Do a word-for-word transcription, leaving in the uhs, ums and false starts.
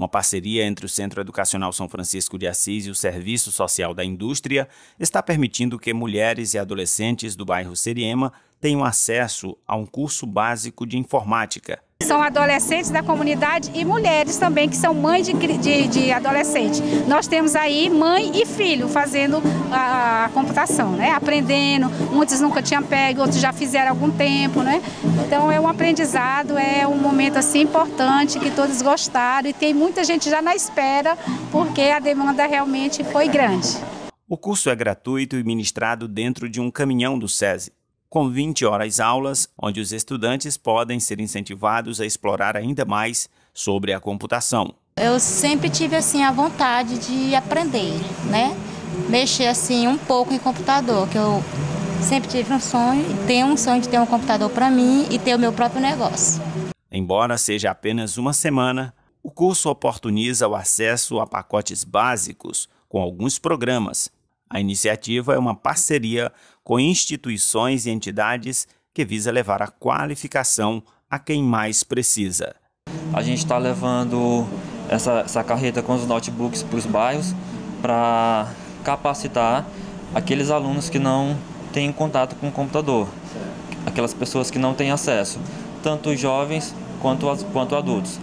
Uma parceria entre o Centro Educacional São Francisco de Assis e o Serviço Social da Indústria está permitindo que mulheres e adolescentes do bairro Seriema tenham acesso a um curso básico de informática. São adolescentes da comunidade e mulheres também que são mães de, de, de adolescente. Nós temos aí mãe e filho fazendo a, a computação, né? Aprendendo, muitos nunca tinham pego, outros já fizeram há algum tempo, né? Então é um aprendizado, é um momento assim importante que todos gostaram e tem muita gente já na espera porque a demanda realmente foi grande. O curso é gratuito e ministrado dentro de um caminhão do SESI, com vinte horas aulas, onde os estudantes podem ser incentivados a explorar ainda mais sobre a computação. Eu sempre tive assim a vontade de aprender, né? Mexer assim um pouco em computador, que eu sempre tive um sonho, tenho um sonho de ter um computador para mim e ter o meu próprio negócio. Embora seja apenas uma semana, o curso oportuniza o acesso a pacotes básicos com alguns programas. A iniciativa é uma parceria com instituições e entidades que visa levar a qualificação a quem mais precisa. A gente está levando essa, essa carreta com os notebooks para os bairros para capacitar aqueles alunos que não têm contato com o computador, aquelas pessoas que não têm acesso, tanto jovens quanto, quanto adultos.